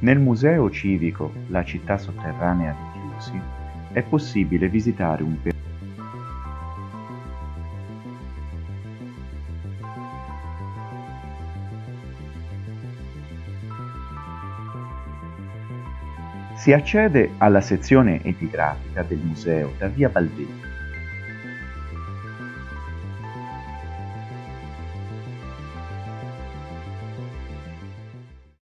Nel Museo Civico, la città sotterranea di Chiusi, è possibile visitare un percorso . Si accede alla sezione epigrafica del museo da via Baldini.